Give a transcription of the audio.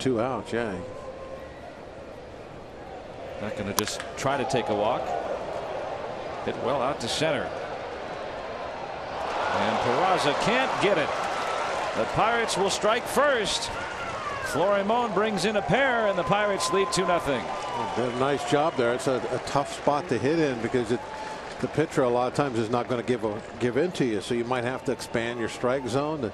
Two outs, yeah. Not going to just try to take a walk. Hit well out to center. And Peraza can't get it. The Pirates will strike first. Florimon brings in a pair, and the Pirates lead 2-0. Nice job there. It's a tough spot to hit in because the pitcher a lot of times is not going to give in to you, so you might have to expand your strike zone to